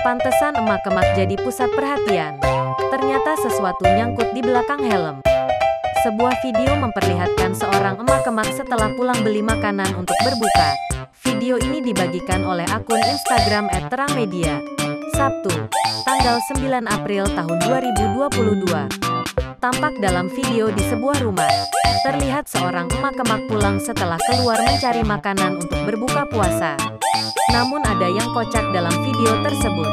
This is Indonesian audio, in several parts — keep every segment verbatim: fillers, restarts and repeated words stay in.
Pantesan emak-emak jadi pusat perhatian. Ternyata sesuatu nyangkut di belakang helm. Sebuah video memperlihatkan seorang emak-emak setelah pulang beli makanan untuk berbuka. Video ini dibagikan oleh akun Instagram et terang media. Sabtu, tanggal sembilan April tahun dua ribu dua puluh dua. Tampak dalam video di sebuah rumah, terlihat seorang emak-emak pulang setelah keluar mencari makanan untuk berbuka puasa. Namun ada yang kocak dalam video tersebut.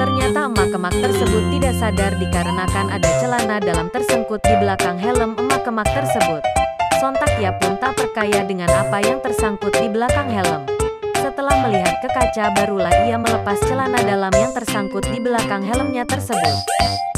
Ternyata emak-emak tersebut tidak sadar dikarenakan ada celana dalam tersangkut di belakang helm emak-emak tersebut. Sontak ia pun tak percaya dengan apa yang tersangkut di belakang helm. Setelah melihat ke kaca barulah ia melepas celana dalam yang tersangkut di belakang helmnya tersebut.